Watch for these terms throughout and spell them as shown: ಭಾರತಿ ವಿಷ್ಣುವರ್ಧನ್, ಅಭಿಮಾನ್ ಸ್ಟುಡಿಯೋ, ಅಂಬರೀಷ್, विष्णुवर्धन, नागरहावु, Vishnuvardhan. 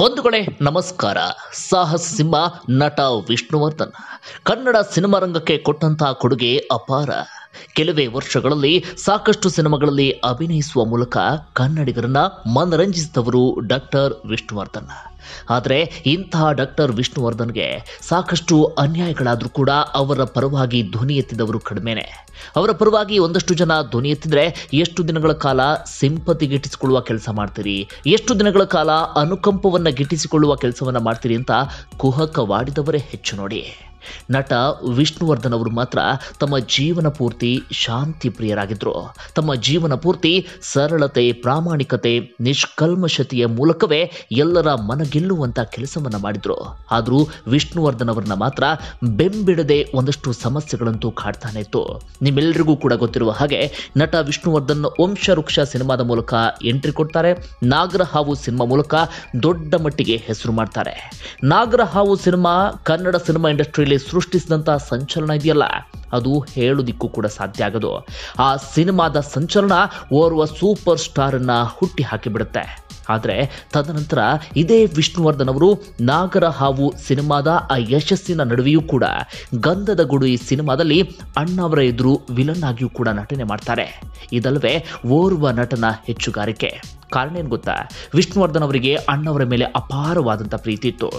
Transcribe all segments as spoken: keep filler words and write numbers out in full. ಬಂಧುಗಳೇ ನಮಸ್ಕಾರ. ಸಾಹಸ ಸಿಂಹ ನಟ ವಿಷ್ಣುವರ್ಧನ್ ಕನ್ನಡ ಸಿನಿಮಾ ರಂಗಕ್ಕೆ ಕೊಟ್ಟಂತ ಕೊಡುಗೆ ಅಪಾರ. ಕೆಲವೇ ವರ್ಷಗಳಲ್ಲಿ ಸಾಕಷ್ಟು ಸಿನಿಮಾಗಳಲ್ಲಿ ಅಭಿನಯಿಸುವ ಮೂಲಕ ಕನ್ನಡಿಗರನ್ನ ಮನರಂಜಿಸಿದವರು ಡಾಕ್ಟರ್ ವಿಷ್ಣುವರ್ಧನ್. ಆದರೆ ಇಂತಹ ಡಾಕ್ಟರ್ ವಿಷ್ಣುವರ್ಧನ್ಗೆ ಸಾಕಷ್ಟು ಅನ್ಯಾಯಗಳಾದರೂ ಕೂಡ ಅವರ ಪರವಾಗಿ ಧ್ವನಿ ಎತ್ತಿದವರು ಕಡಿಮೆನೆ. ಅವರ ಪರವಾಗಿ ಒಂದಷ್ಟು ಜನ ಧ್ವನಿ ಎತ್ತಿದ್ರೆ ಎಷ್ಟು ದಿನಗಳ ಕಾಲ ಸಿಂಪತಿ ಗಿಟ್ಟಿಸಿಕೊಳ್ಳುವ ಕೆಲಸ ಮಾಡ್ತೀರಿ, ಎಷ್ಟು ದಿನಗಳ ಕಾಲ ಅನುಕಂಪವನ್ನು ಗಿಟ್ಟಿಸಿಕೊಳ್ಳುವ ಕೆಲಸವನ್ನು ಮಾಡ್ತೀರಿ ಅಂತ ಕುಹಕವಾಡಿದವರೇ ಹೆಚ್ಚು. ನೋಡಿ, ನಟ ವಿಷ್ಣುವರ್ಧನ್ ಅವರು ಮಾತ್ರ ತಮ್ಮ ಜೀವನ ಪೂರ್ತಿ ಶಾಂತಿ ಪ್ರಿಯರಾಗಿದ್ದರು. ತಮ್ಮ ಜೀವನ ಪೂರ್ತಿ ಸರಳತೆ, ಪ್ರಾಮಾಣಿಕತೆ, ನಿಷ್ಕಲ್ಮಶತೆಯ ಮೂಲಕವೇ ಎಲ್ಲರ ಮನ ಗೆಲ್ಲುವಂಥ ಕೆಲಸವನ್ನು ಮಾಡಿದರು. ಆದರೂ ವಿಷ್ಣುವರ್ಧನ್ ಅವರನ್ನ ಮಾತ್ರ ಬೆಂಬಿಡದೆ ಒಂದಷ್ಟು ಸಮಸ್ಯೆಗಳಂತೂ ಕಾಡ್ತಾನೆ ಇತ್ತು. ನಿಮ್ಮೆಲ್ಲರಿಗೂ ಕೂಡ ಗೊತ್ತಿರುವ ಹಾಗೆ ನಟ ವಿಷ್ಣುವರ್ಧನ್ ವಂಶ ವೃಕ್ಷ ಸಿನಿಮಾದ ಮೂಲಕ ಎಂಟ್ರಿ ಕೊಡ್ತಾರೆ. ನಾಗರಹಾವು ಸಿನಿಮಾ ಮೂಲಕ ದೊಡ್ಡ ಮಟ್ಟಿಗೆ ಹೆಸರು ಮಾಡ್ತಾರೆ. ನಾಗರಹಾವು ಸಿನಿಮಾ ಕನ್ನಡ ಸಿನಿಮಾ ಇಂಡಸ್ಟ್ರಿಯಲ್ಲಿ ಸೃಷ್ಟಿಸಿದಂತಹ ಸಂಚಲನ ಇದೆಯಲ್ಲ, ಅದು ಹೇಳೋದಿಕ್ಕೂ ಕೂಡ ಸಾಧ್ಯ ಆಗದು. ಆ ಸಿನಿಮಾದ ಸಂಚಲನ ಓರ್ವ ಸೂಪರ್ ಸ್ಟಾರ್ ಅನ್ನ ಹುಟ್ಟಿ ಹಾಕಿಬಿಡುತ್ತೆ. ಆದರೆ ತದನಂತರ ಇದೇ ವಿಷ್ಣುವರ್ಧನ್ ಅವರು ನಾಗರಹಾವು ಸಿನಿಮಾದ ಆ ಯಶಸ್ಸಿನ ನಡುವೆಯೂ ಕೂಡ ಗಂಧದ ಗುಡು ಈ ಸಿನಿಮಾದಲ್ಲಿ ಅಣ್ಣವರ ಎದುರು ವಿಲನ್ ಆಗಿಯೂ ಕೂಡ ನಟನೆ ಮಾಡ್ತಾರೆ. ಇದಲ್ಲವೇ ಓರ್ವ ನಟನ ಹೆಚ್ಚುಗಾರಿಕೆ. ಕಾರಣ ಏನು ಗೊತ್ತಾ, ವಿಷ್ಣುವರ್ಧನ್ ಅವರಿಗೆ ಅಣ್ಣವರ ಮೇಲೆ ಅಪಾರವಾದಂಥ ಪ್ರೀತಿ ಇತ್ತು.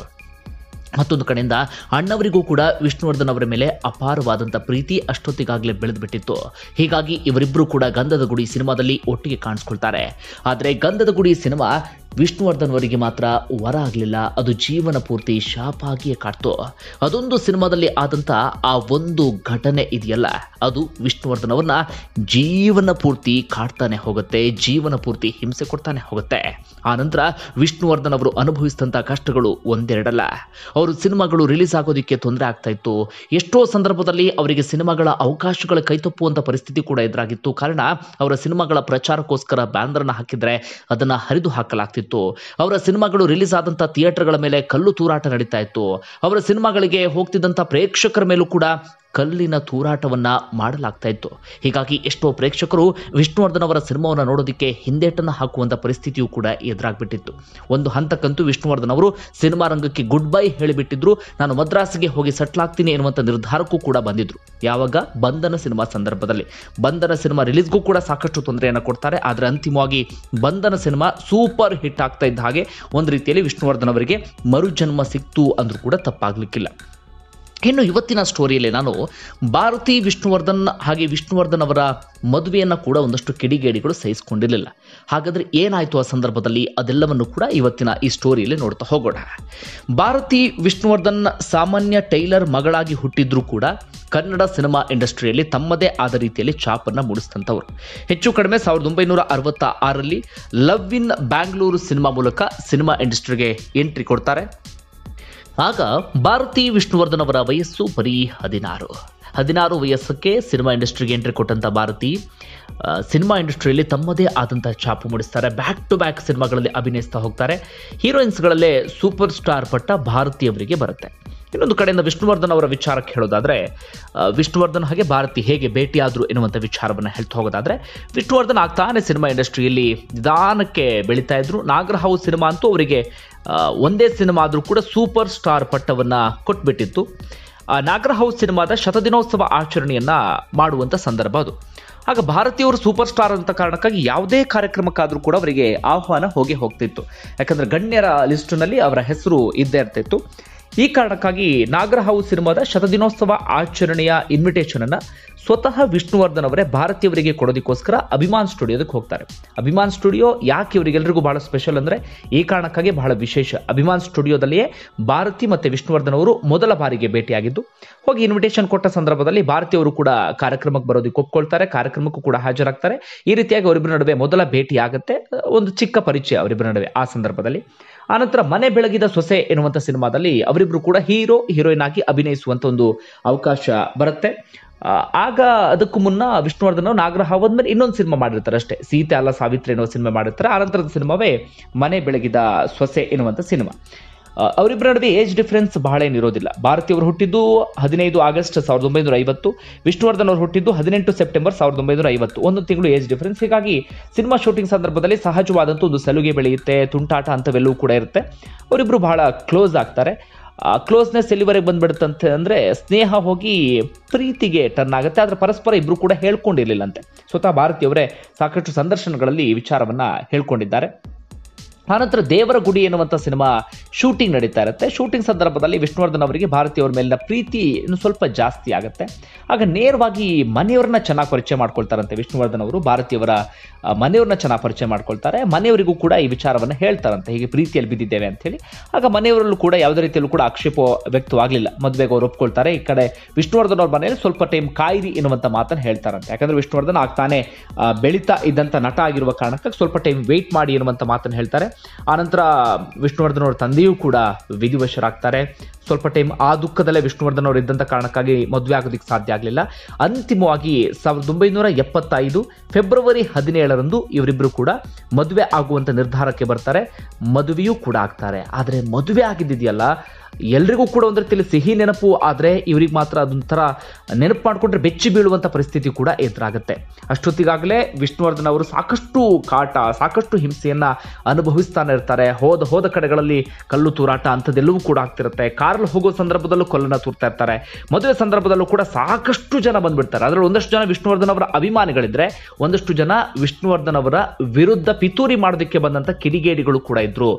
ಮತ್ತೊಂದು ಕಡೆಯಿಂದ ಅಣ್ಣವರಿಗೂ ಕೂಡ ವಿಷ್ಣುವರ್ಧನ್ ಅವರ ಮೇಲೆ ಅಪಾರವಾದಂಥ ಪ್ರೀತಿ ಅಷ್ಟೊತ್ತಿಗಾಗಲೇ ಬೆಳೆದುಬಿಟ್ಟಿತ್ತು. ಹೀಗಾಗಿ ಇವರಿಬ್ಬರು ಕೂಡ ಗಂಧದ ಗುಡಿ ಸಿನಿಮಾದಲ್ಲಿ ಒಟ್ಟಿಗೆ ಕಾಣಿಸ್ಕೊಳ್ತಾರೆ. ಆದರೆ ಗಂಧದ ಗುಡಿ ಸಿನಿಮಾ ವಿಷ್ಣುವರ್ಧನ್ ಅವರಿಗೆ ಮಾತ್ರ ವರ ಆಗಲಿಲ್ಲ, ಅದು ಜೀವನ ಪೂರ್ತಿ ಶಾಪ ಆಗಿಯೇ ಕಾಡ್ತು. ಅದೊಂದು ಸಿನಿಮಾದಲ್ಲಿ ಆದಂಥ ಆ ಒಂದು ಘಟನೆ ಇದೆಯಲ್ಲ, ಅದು ವಿಷ್ಣುವರ್ಧನ್ ಅವ್ರನ್ನ ಜೀವನ ಪೂರ್ತಿ ಕಾಡ್ತಾನೆ ಹೋಗುತ್ತೆ, ಜೀವನ ಪೂರ್ತಿ ಹಿಂಸೆ ಕೊಡ್ತಾನೆ ಹೋಗುತ್ತೆ. ಆ ನಂತರ ವಿಷ್ಣುವರ್ಧನ್ ಅವರು ಅನುಭವಿಸಿದಂಥ ಕಷ್ಟಗಳು ಒಂದೆರಡಲ್ಲ. ಅವರು ಸಿನಿಮಾಗಳು ರಿಲೀಸ್ ಆಗೋದಕ್ಕೆ ತೊಂದರೆ ಆಗ್ತಾ ಇತ್ತು. ಎಷ್ಟೋ ಸಂದರ್ಭದಲ್ಲಿ ಅವರಿಗೆ ಸಿನಿಮಾಗಳ ಅವಕಾಶಗಳ ಕೈತಪ್ಪುವಂಥ ಪರಿಸ್ಥಿತಿ ಕೂಡ ಎದುರಾಗಿತ್ತು. ಕಾರಣ, ಅವರ ಸಿನಿಮಾಗಳ ಪ್ರಚಾರಕ್ಕೋಸ್ಕರ ಬ್ಯಾನರನ್ನು ಹಾಕಿದರೆ ಅದನ್ನು ಹರಿದು ಹಾಕಲಾಗ್ತಿತ್ತು. ಅವರ ಸಿನಿಮಾಗಳು ರಿಲೀಸ್ ಆದಂತ ಥಿಯೇಟರ್ಗಳ ಮೇಲೆ ಕಲ್ಲು ತೂರಾಟ ನಡೀತಾ ಇತ್ತು. ಅವರ ಸಿನಿಮಾಗಳಿಗೆ ಹೋಗ್ತಿದ್ದಂತ ಪ್ರೇಕ್ಷಕರ ಮೇಲೂ ಕೂಡ ಕಲ್ಲಿನ ತೂರಾಟವನ್ನ ಮಾಡಲಾಗ್ತಾ ಇತ್ತು. ಹೀಗಾಗಿ ಎಷ್ಟೋ ಪ್ರೇಕ್ಷಕರು ವಿಷ್ಣುವರ್ಧನ್ ಅವರ ಸಿನಿಮಾವನ್ನು ನೋಡೋದಕ್ಕೆ ಹಿಂದೇಟನ್ನು ಹಾಕುವಂಥ ಪರಿಸ್ಥಿತಿಯೂ ಕೂಡ ಎದುರಾಗ್ಬಿಟ್ಟಿತ್ತು. ಒಂದು ಹಂತಕ್ಕಂತೂ ವಿಷ್ಣುವರ್ಧನ್ ಅವರು ಸಿನಿಮಾ ರಂಗಕ್ಕೆ ಗುಡ್ ಬೈ ಹೇಳಿಬಿಟ್ಟಿದ್ರು. ನಾನು ಮದ್ರಾಸಿಗೆ ಹೋಗಿ ಸೆಟ್ಲಾಗ್ತೀನಿ ಎನ್ನುವಂಥ ನಿರ್ಧಾರಕ್ಕೂ ಕೂಡ ಬಂದಿದ್ರು. ಯಾವಾಗ ಬಂಧನ ಸಿನಿಮಾ ಸಂದರ್ಭದಲ್ಲಿ ಬಂಧನ ಸಿನಿಮಾ ರಿಲೀಸ್ಗೂ ಕೂಡ ಸಾಕಷ್ಟು ತೊಂದರೆಯನ್ನು ಕೊಡ್ತಾರೆ. ಆದರೆ ಅಂತಿಮವಾಗಿ ಬಂಧನ ಸಿನಿಮಾ ಸೂಪರ್ ಹಿಟ್ ಆಗ್ತಾ ಇದ್ದ ಹಾಗೆ ಒಂದು ರೀತಿಯಲ್ಲಿ ವಿಷ್ಣುವರ್ಧನ್ ಅವರಿಗೆ ಮರುಜನ್ಮ ಸಿಕ್ತು ಅಂದ್ರೂ ಕೂಡ ತಪ್ಪಾಗ್ಲಿಕ್ಕಿಲ್ಲ. ಇನ್ನು ಇವತ್ತಿನ ಸ್ಟೋರಿಯಲ್ಲಿ ನಾನು ಭಾರತಿ, ವಿಷ್ಣುವರ್ಧನ್ ಹಾಗೆ ವಿಷ್ಣುವರ್ಧನ್ ಅವರ ಮದುವೆಯನ್ನು ಕೂಡ ಒಂದಷ್ಟು ಕಿಡಿಗೇಡಿಗಳು ಸಹಿಸಿಕೊಂಡಿರಲಿಲ್ಲ. ಹಾಗಾದರೆ ಏನಾಯಿತು ಆ ಸಂದರ್ಭದಲ್ಲಿ, ಅದೆಲ್ಲವನ್ನು ಕೂಡ ಇವತ್ತಿನ ಈ ಸ್ಟೋರಿಯಲ್ಲಿ ನೋಡ್ತಾ ಹೋಗೋಣ. ಭಾರತಿ ವಿಷ್ಣುವರ್ಧನ್ ಸಾಮಾನ್ಯ ಟೈಲರ್ ಮಗಳಾಗಿ ಹುಟ್ಟಿದ್ರೂ ಕೂಡ ಕನ್ನಡ ಸಿನಿಮಾ ಇಂಡಸ್ಟ್ರಿಯಲ್ಲಿ ತಮ್ಮದೇ ಆದ ರೀತಿಯಲ್ಲಿ ಛಾಪನ್ನು ಮೂಡಿಸಿದಂಥವ್ರು. ಹೆಚ್ಚು ಕಡಿಮೆ ಸಾವಿರದ ಒಂಬೈನೂರ ಅರವತ್ತ ಆರಲ್ಲಿ ಲವ್ ಇನ್ ಬ್ಯಾಂಗ್ಳೂರು ಸಿನಿಮಾ ಮೂಲಕ ಸಿನಿಮಾ ಇಂಡಸ್ಟ್ರಿಗೆ ಎಂಟ್ರಿ ಕೊಡ್ತಾರೆ. ಆಗ ಭಾರತಿ ವಿಷ್ಣುವರ್ಧನ್ ಅವರ ವಯಸ್ಸು ಬರೀ ಹದಿನಾರು ಹದಿನಾರು ವಯಸ್ಸಕ್ಕೆ ಸಿನಿಮಾ ಇಂಡಸ್ಟ್ರಿಗೆ ಎಂಟ್ರಿ ಕೊಟ್ಟಂಥ ಭಾರತಿ ಸಿನಿಮಾ ಇಂಡಸ್ಟ್ರಿಯಲ್ಲಿ ತಮ್ಮದೇ ಆದಂಥ ಛಾಪು ಮೂಡಿಸ್ತಾರೆ. ಬ್ಯಾಕ್ ಟು ಬ್ಯಾಕ್ ಸಿನಿಮಾಗಳಲ್ಲಿ ಅಭಿನಯಿಸ್ತಾ ಹೋಗ್ತಾರೆ. ಹೀರೋಯಿನ್ಸ್ಗಳಲ್ಲೇ ಸೂಪರ್ ಸ್ಟಾರ್ ಪಟ್ಟ ಭಾರತಿ ಅವರಿಗೆ ಬರುತ್ತೆ. ಇನ್ನೊಂದು ಕಡೆಯಿಂದ ವಿಷ್ಣುವರ್ಧನ್ ಅವರ ವಿಚಾರಕ್ಕೆ ಹೇಳೋದಾದರೆ, ವಿಷ್ಣುವರ್ಧನ್ ಹಾಗೆ ಭಾರತಿ ಹೇಗೆ ಭೇಟಿಯಾದರು ಎನ್ನುವಂಥ ವಿಚಾರವನ್ನು ಹೇಳ್ತಾ ಹೋಗೋದಾದರೆ, ವಿಷ್ಣುವರ್ಧನ್ ಆಗ್ತಾನೆ ಸಿನಿಮಾ ಇಂಡಸ್ಟ್ರಿಯಲ್ಲಿ ನಿಧಾನಕ್ಕೆ ಬೆಳೀತಾ ಇದ್ರು. ನಾಗರಹಾವು ಸಿನಿಮಾ ಅಂತೂ ಅವರಿಗೆ ಒಂದೇ ಸಿನಿಮಾ ಆದರೂ ಕೂಡ ಸೂಪರ್ ಸ್ಟಾರ್ ಪಟ್ಟವನ್ನು ಕೊಟ್ಬಿಟ್ಟಿತ್ತು. ನಾಗರಹಾವು ಸಿನಿಮಾದ ಶತದಿನೋತ್ಸವ ಆಚರಣೆಯನ್ನು ಮಾಡುವಂಥ ಸಂದರ್ಭ ಅದು. ಆಗ ಭಾರತೀಯವರು ಸೂಪರ್ ಸ್ಟಾರ್ ಅಂತ ಕಾರಣಕ್ಕಾಗಿ ಯಾವುದೇ ಕಾರ್ಯಕ್ರಮಕ್ಕಾದರೂ ಕೂಡ ಅವರಿಗೆ ಆಹ್ವಾನ ಹೋಗಿ ಹೋಗ್ತಿತ್ತು. ಯಾಕಂದರೆ ಗಣ್ಯರ ಲಿಸ್ಟ್ನಲ್ಲಿ ಅವರ ಹೆಸರು ಇದ್ದೇ ಇರ್ತಿತ್ತು. ಈ ಕಾರಣಕ್ಕಾಗಿ ನಾಗರಹಾವು ಸಿನಿಮಾದ ಶತದಿನೋತ್ಸವ ಆಚರಣೆಯ ಇನ್ವಿಟೇಷನನ್ನು ಸ್ವತಃ ವಿಷ್ಣುವರ್ಧನ್ ಅವರೇ ಭಾರತೀಯವರಿಗೆ ಕೊಡೋದಕ್ಕೋಸ್ಕರ ಅಭಿಮಾನ್ ಸ್ಟುಡಿಯೋದಕ್ಕೆ ಹೋಗ್ತಾರೆ. ಅಭಿಮಾನ್ ಸ್ಟುಡಿಯೋ ಯಾಕೆ ಇವರಿಗೆಲ್ಲರಿಗೂ ಬಹಳ ಸ್ಪೆಷಲ್ ಅಂದರೆ ಈ ಕಾರಣಕ್ಕಾಗಿ ಬಹಳ ವಿಶೇಷ. ಅಭಿಮಾನ್ ಸ್ಟುಡಿಯೋದಲ್ಲಿಯೇ ಭಾರತಿ ಮತ್ತು ವಿಷ್ಣುವರ್ಧನ್ ಅವರು ಮೊದಲ ಬಾರಿಗೆ ಭೇಟಿಯಾಗಿದ್ದು. ಹೋಗಿ ಇನ್ವಿಟೇಷನ್ ಕೊಟ್ಟ ಸಂದರ್ಭದಲ್ಲಿ ಭಾರತಿಯವರು ಕೂಡ ಕಾರ್ಯಕ್ರಮಕ್ಕೆ ಬರೋದಕ್ಕೆ ಒಪ್ಕೊಳ್ತಾರೆ, ಕಾರ್ಯಕ್ರಮಕ್ಕೂ ಕೂಡ ಹಾಜರಾಗ್ತಾರೆ. ಈ ರೀತಿಯಾಗಿ ಅವರಿಬ್ಬರ ನಡುವೆ ಮೊದಲ ಭೇಟಿ ಆಗುತ್ತೆ, ಒಂದು ಚಿಕ್ಕ ಪರಿಚಯ ಅವರಿಬ್ಬರ ನಡುವೆ ಆ ಸಂದರ್ಭದಲ್ಲಿ. ಆನಂತರ ಮನೆ ಬೆಳಗಿದ ಸೊಸೆ ಎನ್ನುವಂಥ ಸಿನಿಮಾದಲ್ಲಿ ಅವರಿಬ್ಬರು ಕೂಡ ಹೀರೋ ಹೀರೋಯಿನ್ ಆಗಿ ಅಭಿನಯಿಸುವಂಥ ಒಂದು ಅವಕಾಶ ಬರುತ್ತೆ. ಆಗ ಅದಕ್ಕೂ ಮುನ್ನ ವಿಷ್ಣುವರ್ಧನ್ ಅವರು ನಾಗರಹಾವು ಆದ್ಮೇಲೆ ಇನ್ನೊಂದು ಸಿನಿಮಾ ಮಾಡಿರ್ತಾರೆ ಅಷ್ಟೇ, ಸೀತೆ ಅಲ್ಲ ಸಾವಿತ್ರಿ ಎನ್ನುವ ಸಿನಿಮಾ ಮಾಡಿರ್ತಾರೆ. ಆನಂತರದ ಸಿನಿಮಾವೇ ಮನೆ ಬೆಳಗಿದ ಸೊಸೆ ಎನ್ನುವಂಥ ಸಿನಿಮಾ. ಅವರಿಬ್ಬರ ನಡುವೆ ಏಜ್ ಡಿಫರೆನ್ಸ್ ಬಹಳ ಏನಿರೋದಿಲ್ಲ. ಭಾರತಿ ಅವರು ಹುಟ್ಟಿದ್ದು ಹದಿನೈದು ಆಗಸ್ಟ್ ಸಾವಿರದ ಒಂಬೈನೂರ ಐವತ್ತು, ವಿಷ್ಣುವರ್ಧನ್ ಅವರು ಹುಟ್ಟಿದ್ದು ಹದಿನೆಂಟು ಸೆಪ್ಟೆಂಬರ್ ಸಾವಿರದ ಒಂಬೈನೂರ ಐವತ್ತು. ಒಂದು ತಿಂಗಳು ಏಜ್ ಡಿಫರೆನ್ಸ್. ಹೀಗಾಗಿ ಸಿನಿಮಾ ಶೂಟಿಂಗ್ ಸಂದರ್ಭದಲ್ಲಿ ಸಹಜವಾದಂಥ ಒಂದು ಸಲುಗೆ ಬೆಳೆಯುತ್ತೆ, ತುಂಟಾಟ ಅಂಥವೆಲ್ಲವೂ ಕೂಡ ಇರುತ್ತೆ. ಅವರಿಬ್ಬರು ಬಹಳ ಕ್ಲೋಸ್ ಆಗ್ತಾರೆ. ಕ್ಲೋಸ್ನೆಸ್ ಎಲ್ಲಿವರೆಗೆ ಬಂದ್ಬಿಡುತ್ತಂತೆ ಅಂದರೆ ಸ್ನೇಹ ಹೋಗಿ ಪ್ರೀತಿಗೆ ಟರ್ನ್ ಆಗುತ್ತೆ. ಆದರೆ ಪರಸ್ಪರ ಇಬ್ಬರು ಕೂಡ ಹೇಳ್ಕೊಂಡಿರಲಿಲ್ಲಂತೆ. ಸ್ವತಃ ಭಾರತಿಯವರೇ ಸಾಕಷ್ಟು ಸಂದರ್ಶನಗಳಲ್ಲಿ ಈ ವಿಚಾರವನ್ನು ಹೇಳ್ಕೊಂಡಿದ್ದಾರೆ. ಆನಂತರ ದೇವರ ಗುಡಿ ಎನ್ನುವಂಥ ಸಿನಿಮಾ ಶೂಟಿಂಗ್ ನಡೀತಾ ಇರುತ್ತೆ. ಶೂಟಿಂಗ್ ಸಂದರ್ಭದಲ್ಲಿ ವಿಷ್ಣುವರ್ಧನ್ ಅವರಿಗೆ ಭಾರತಿಯವ್ರ ಮೇಲಿನ ಪ್ರೀತಿ ಇನ್ನು ಸ್ವಲ್ಪ ಜಾಸ್ತಿ ಆಗುತ್ತೆ. ಆಗ ನೇರವಾಗಿ ಮನೆಯವ್ರನ್ನ ಚೆನ್ನಾಗಿ ಪರಿಚಯ ಮಾಡ್ಕೊಳ್ತಾರಂತೆ ವಿಷ್ಣುವರ್ಧನ್ ಅವರು. ಭಾರತಿಯವರ ಮನೆಯವ್ರನ್ನ ಚೆನ್ನಾಗಿ ಪರಿಚಯ ಮಾಡ್ಕೊಳ್ತಾರೆ. ಮನೆಯವರಿಗೂ ಕೂಡ ಈ ವಿಚಾರವನ್ನು ಹೇಳ್ತಾರಂತೆ, ಹೀಗೆ ಪ್ರೀತಿಯಲ್ಲಿ ಬಿದ್ದಿದ್ದೇವೆ ಅಂಥೇಳಿ. ಆಗ ಮನೆಯವರಲ್ಲೂ ಕೂಡ ಯಾವುದೇ ರೀತಿಯಲ್ಲೂ ಕೂಡ ಆಕ್ಷೇಪ ವ್ಯಕ್ತವಾಗಲಿಲ್ಲ. ಮದುವೆಗೆ ಅವ್ರು ಒಪ್ಕೊಳ್ತಾರೆ. ಈ ಕಡೆ ವಿಷ್ಣುವರ್ಧನ್ ಅವ್ರ ಮನೆಯಲ್ಲಿ ಸ್ವಲ್ಪ ಟೈಮ್ ಕಾಯಿರಿ ಎನ್ನುವಂಥ ಮಾತನ್ನು ಹೇಳ್ತಾರಂತೆ. ಯಾಕಂದರೆ ವಿಷ್ಣುವರ್ಧನ್ ಆಗ ತಾನೇ ಬೆಳೀತಾ ಇದ್ದಂಥ ನಟ ಆಗಿರುವ ಕಾರಣಕ್ಕೆ ಸ್ವಲ್ಪ ಟೈಮ್ ವೆಯ್ಟ್ ಮಾಡಿ ಎನ್ನುವಂಥ ಮಾತನ್ನು ಹೇಳ್ತಾರೆ. ಆನಂತರ ವಿಷ್ಣುವರ್ಧನ್ ಅವರ ತಂದೆಯೂ ಕೂಡ ವಿಧಿವಶರಾಗ್ತಾರೆ. ಸ್ವಲ್ಪ ಟೈಮ್ ಆ ದುಃಖದಲ್ಲೇ ವಿಷ್ಣುವರ್ಧನ್ ಅವರು ಇದ್ದಂಥ ಕಾರಣಕ್ಕಾಗಿ ಮದುವೆ ಆಗೋದಕ್ಕೆ ಸಾಧ್ಯ ಆಗಲಿಲ್ಲ. ಅಂತಿಮವಾಗಿ ಸಾವಿರದ ಒಂಬೈನೂರ ಎಪ್ಪತ್ತೈದು ಫೆಬ್ರವರಿ ಹದಿನೇಳರಂದು ಇವರಿಬ್ಬರು ಕೂಡ ಮದುವೆ ಆಗುವಂಥ ನಿರ್ಧಾರಕ್ಕೆ ಬರ್ತಾರೆ. ಮದುವೆಯೂ ಕೂಡ ಆಗ್ತಾರೆ. ಆದರೆ ಮದುವೆ ಆಗಿದ್ದಿದೆಯಲ್ಲ, ಎಲ್ರಿಗೂ ಕೂಡ ಒಂದು ರೀತಿಯಲ್ಲಿ ಸಿಹಿ ನೆನಪು. ಆದರೆ ಇವ್ರಿಗೆ ಮಾತ್ರ ಅದೊಂಥರ ನೆನಪು ಮಾಡಿಕೊಂಡ್ರೆ ಬೆಚ್ಚಿ ಬೀಳುವಂಥ ಪರಿಸ್ಥಿತಿ ಕೂಡ ಎದುರಾಗುತ್ತೆ. ಅಷ್ಟೊತ್ತಿಗಾಗಲೇ ವಿಷ್ಣುವರ್ಧನ್ ಅವರು ಸಾಕಷ್ಟು ಕಾಟ, ಸಾಕಷ್ಟು ಹಿಂಸೆಯನ್ನು ಅನುಭವಿಸ್ತಾನೆ ಇರ್ತಾರೆ. ಹೋದ ಹೋದ ಕಡೆಗಳಲ್ಲಿ ಕಲ್ಲು ತೂರಾಟ ಅಂಥದ್ದೆಲ್ಲವೂ ಕೂಡ ಆಗ್ತಿರುತ್ತೆ. ಕಾರಲ್ಲಿ ಹೋಗೋ ಸಂದರ್ಭದಲ್ಲೂ ಕಲ್ಲನ್ನು ತೂರ್ತಾ ಇರ್ತಾರೆ. ಮದುವೆ ಸಂದರ್ಭದಲ್ಲೂ ಕೂಡ ಸಾಕಷ್ಟು ಜನ ಬಂದುಬಿಡ್ತಾರೆ. ಅದರಲ್ಲಿ ಒಂದಷ್ಟು ಜನ ವಿಷ್ಣುವರ್ಧನ್ ಅವರ ಅಭಿಮಾನಿಗಳಿದ್ದರೆ, ಒಂದಷ್ಟು ಜನ ವಿಷ್ಣುವರ್ಧನ್ ಅವರ ವಿರುದ್ಧ ಪಿತೂರಿ ಮಾಡೋದಕ್ಕೆ ಬಂದಂಥ ಕಿಡಿಗೇಡಿಗಳು ಕೂಡ ಇದ್ದರು.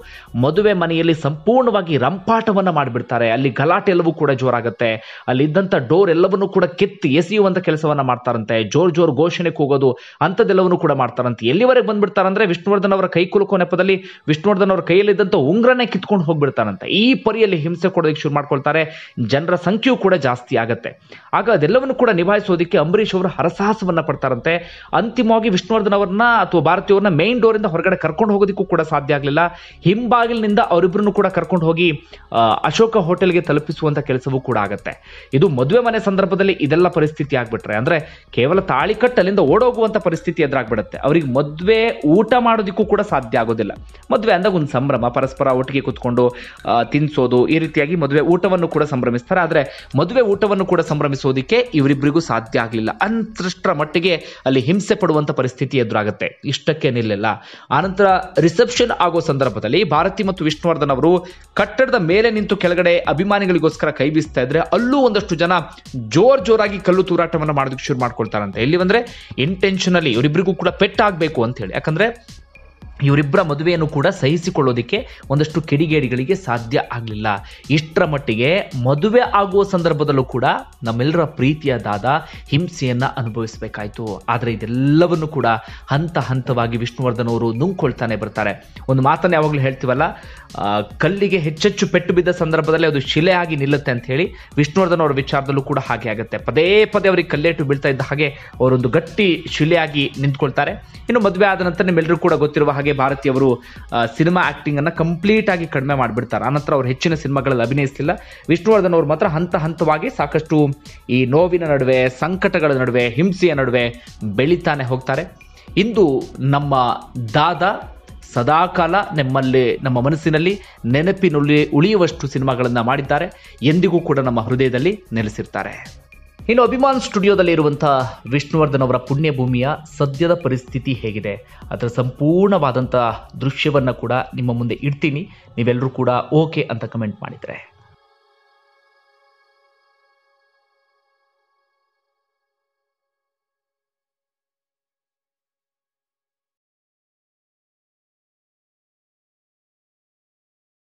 ಮದುವೆ ಮನೆಯಲ್ಲಿ ಸಂಪೂರ್ಣವಾಗಿ ರಂಪಾಟವನ್ನು ಮಾಡಿಬಿಡ್ತಾರೆ. ಅಲ್ಲಿ ಗಲಾಟೆ ಎಲ್ಲವೂ ಕೂಡ ಜೋರಾಗುತ್ತೆ. ಅಲ್ಲಿ ಇದ್ದಂಥ ಡೋರ್ ಎಲ್ಲವನ್ನೂ ಕೂಡ ಕೆತ್ತಿ ಎಸೆಯುವಂಥ ಕೆಲಸವನ್ನ ಮಾಡ್ತಾರಂತೆ. ಜೋರ್ ಜೋರ್ ಘೋಷಣೆ ಕೂಗೋದು ಅಂಥದ್ದೆಲ್ಲವನ್ನೂ ಕೂಡ ಮಾಡ್ತಾರಂತೆ. ಎಲ್ಲಿವರೆಗೆ ಬಂದ್ಬಿಡ್ತಾರಂದ್ರೆ ವಿಷ್ಣುವರ್ಧನ್ ಅವರ ಕೈ ಕುಲುಕೋ ನೆಪದಲ್ಲಿ ವಿಷ್ಣುವರ್ಧನ್ ಅವರ ಕೈಯಲ್ಲಿದ್ದಂಥ ಉಂಗ್ರನೇ ಕಿತ್ಕೊಂಡು ಹೋಗ್ಬಿಡ್ತಾರಂತೆ. ಈ ಪರಿಯಲ್ಲಿ ಹಿಂಸೆ ಕೊಡೋದಕ್ಕೆ ಶುರು ಮಾಡ್ಕೊಳ್ತಾರೆ. ಜನರ ಸಂಖ್ಯೆಯೂ ಕೂಡ ಜಾಸ್ತಿ ಆಗುತ್ತೆ. ಆಗ ಅದೆಲ್ಲವನ್ನು ಕೂಡ ನಿಭಾಯಿಸೋದಕ್ಕೆ ಅಂಬರೀಷ್ ಅವರು ಹರಸಾಹಸವನ್ನ ಪಡ್ತಾರಂತೆ. ಅಂತಿಮವಾಗಿ ವಿಷ್ಣುವರ್ಧನ್ ಅವರನ್ನ ಅಥವಾ ಭಾರತಿಯವ್ರನ್ನ ಮೇನ್ ಡೋರ್ ಇಂದ ಹೊರಗಡೆ ಕರ್ಕೊಂಡು ಹೋಗೋದಕ್ಕೂ ಕೂಡ ಸಾಧ್ಯ ಆಗಲಿಲ್ಲ. ಹಿಂಬಾಗಿಲಿನಿಂದ ಅವರಿಬ್ಬರನ್ನು ಕೂಡ ಕರ್ಕೊಂಡು ಹೋಗಿ ಅಶೋಕ ಹೋಟೆಲ್ಗೆ ತಲುಪಿಸುವಂಥ ಕೆಲಸವೂ ಕೂಡ ಆಗುತ್ತೆ. ಇದು ಮದುವೆ ಮನೆ ಸಂದರ್ಭದಲ್ಲಿ ಇದೆಲ್ಲ ಪರಿಸ್ಥಿತಿ ಆಗ್ಬಿಟ್ರೆ ಅಂದರೆ ಕೇವಲ ತಾಳಿ ಕಟ್ಟು ಅಲ್ಲಿಂದ ಓಡೋಗುವಂಥ ಪರಿಸ್ಥಿತಿ ಎದುರಾಗ್ಬಿಡುತ್ತೆ. ಅವ್ರಿಗೆ ಮದುವೆ ಊಟ ಮಾಡೋದಕ್ಕೂ ಕೂಡ ಸಾಧ್ಯ ಆಗೋದಿಲ್ಲ. ಮದುವೆ ಅಂದಾಗ ಒಂದು ಸಂಭ್ರಮ, ಪರಸ್ಪರ ಒಟ್ಟಿಗೆ ಕೂತ್ಕೊಂಡು ತಿನ್ನಿಸೋದು, ಈ ರೀತಿಯಾಗಿ ಮದುವೆ ಊಟವನ್ನು ಕೂಡ ಸಂಭ್ರಮಿಸ್ತಾರೆ. ಆದರೆ ಮದುವೆ ಊಟವನ್ನು ಕೂಡ ಸಂಭ್ರಮಿಸೋದಕ್ಕೆ ಇವರಿಬ್ಬರಿಗೂ ಸಾಧ್ಯ ಆಗಲಿಲ್ಲ. ಅಂತಷ್ಟರ ಮಟ್ಟಿಗೆ ಅಲ್ಲಿ ಹಿಂಸೆ ಪಡುವಂಥ ಪರಿಸ್ಥಿತಿ ಎದುರಾಗುತ್ತೆ. ಇಷ್ಟಕ್ಕೆ ನಿಲ್ಲ. ಆನಂತರ ರಿಸೆಪ್ಷನ್ ಆಗೋ ಸಂದರ್ಭದಲ್ಲಿ ಭಾರತಿ ಮತ್ತು ವಿಷ್ಣುವರ್ಧನ್ ಅವರು ಕಟ್ಟಡದ ಮೇಲೆ ನಿಂತು ಕೆಳಗಡೆ ಅಭಿಮಾನಿಗಳಿಗೋಸ್ಕರ ಕೈ ಬೀಸ್ತಾ ಇದ್ರೆ ಅಲ್ಲೂ ಒಂದಷ್ಟು ಜನ ಜೋರ್ ಜೋರಾಗಿ ಕಲ್ಲು ತೂರಾಟವನ್ನು ಮಾಡೋದಕ್ಕೆ ಶುರು ಮಾಡ್ಕೊಳ್ತಾರಂತೆ. ಇಲ್ಲಿ ಅಂದ್ರೆ ಇಂಟೆನ್ಷನಲಿ ಇವರಿಬ್ಬರಿಗೂ ಕೂಡ ಪೆಟ್ಟಾಗಬೇಕು ಅಂತ ಹೇಳಿ. ಯಾಕಂದ್ರೆ ಇವರಿಬ್ಬರ ಮದುವೆಯನ್ನು ಕೂಡ ಸಹಿಸಿಕೊಳ್ಳೋದಕ್ಕೆ ಒಂದಷ್ಟು ಕಿಡಿಗೇಡಿಗಳಿಗೆ ಸಾಧ್ಯ ಆಗಲಿಲ್ಲ. ಇಷ್ಟರ ಮಟ್ಟಿಗೆ ಮದುವೆ ಆಗುವ ಸಂದರ್ಭದಲ್ಲೂ ಕೂಡ ನಮ್ಮೆಲ್ಲರ ಪ್ರೀತಿಯಾದ ಹಿಂಸೆಯನ್ನು ಅನುಭವಿಸಬೇಕಾಯಿತು. ಆದರೆ ಇದೆಲ್ಲವನ್ನು ಕೂಡ ಹಂತ ಹಂತವಾಗಿ ವಿಷ್ಣುವರ್ಧನ್ ಅವರು ನುಂಗ್ಕೊಳ್ತಾನೆ ಬರ್ತಾರೆ. ಒಂದು ಮಾತನ್ನು ಯಾವಾಗಲೂ ಹೇಳ್ತೀವಲ್ಲ, ಕಲ್ಲಿಗೆ ಹೆಚ್ಚೆಚ್ಚು ಪೆಟ್ಟು ಬಿದ್ದ ಸಂದರ್ಭದಲ್ಲಿ ಅದು ಶಿಲೆಯಾಗಿ ನಿಲ್ಲುತ್ತೆ ಅಂತ ಹೇಳಿ ವಿಷ್ಣುವರ್ಧನ್ ಅವರ ವಿಚಾರದಲ್ಲೂ ಕೂಡ ಹಾಗೆ ಆಗುತ್ತೆ. ಪದೇ ಪದೇ ಅವರಿಗೆ ಕಲ್ಲೇಟು ಬೀಳ್ತಾ ಇದ್ದ ಹಾಗೆ ಅವರೊಂದು ಗಟ್ಟಿ ಶಿಲೆಯಾಗಿ ನಿಂತ್ಕೊಳ್ತಾರೆ. ಇನ್ನು ಮದುವೆ ಆದ ನಂತರ ನಿಮ್ಮೆಲ್ಲರೂ ಕೂಡ ಗೊತ್ತಿರುವ ಹಾಗೆ ಭಾರತಿಯವರು ಸಿನಿಮಾ ಆಕ್ಟಿಂಗ್ ಅನ್ನ ಕಂಪ್ಲೀಟ್ ಆಗಿ ಕಡಿಮೆ ಮಾಡಿಬಿಡ್ತಾರೆ. ಆನಂತರ ಅವರು ಹೆಚ್ಚಿನ ಸಿನಿಮಾಗಳಲ್ಲಿ ಅಭಿನಯಿಸ್ತಿಲ್ಲ. ವಿಷ್ಣುವರ್ಧನ್ ಅವರು ಮಾತ್ರ ಹಂತ ಹಂತವಾಗಿ ಸಾಕಷ್ಟು ಈ ನೋವಿನ ನಡುವೆ, ಸಂಕಟಗಳ ನಡುವೆ, ಹಿಂಸೆಯ ನಡುವೆ ಬೆಳೀತಾನೆ ಹೋಗ್ತಾರೆ. ಇಂದು ನಮ್ಮ ದಾದಾ ಸದಾಕಾಲ ನಮ್ಮಲ್ಲಿ, ನಮ್ಮ ಮನಸ್ಸಿನಲ್ಲಿ ನೆನಪಿನಲ್ಲಿ ಉಳಿಯುವಷ್ಟು ಸಿನಿಮಾಗಳನ್ನು ಮಾಡಿದ್ದಾರೆ. ಎಂದಿಗೂ ಕೂಡ ನಮ್ಮ ಹೃದಯದಲ್ಲಿ ನೆಲೆಸಿರ್ತಾರೆ. ಇನ್ನು ಅಭಿಮಾನ್ ಸ್ಟುಡಿಯೋದಲ್ಲಿ ಇರುವಂಥ ವಿಷ್ಣುವರ್ಧನ್ ಅವರ ಪುಣ್ಯಭೂಮಿಯ ಸದ್ಯದ ಪರಿಸ್ಥಿತಿ ಹೇಗಿದೆ ಅದರ ಸಂಪೂರ್ಣವಾದಂಥ ದೃಶ್ಯವನ್ನು ಕೂಡ ನಿಮ್ಮ ಮುಂದೆ ಇಡ್ತೀನಿ. ನೀವೆಲ್ಲರೂ ಕೂಡ ಓಕೆ ಅಂತ ಕಮೆಂಟ್ ಮಾಡಿದರೆ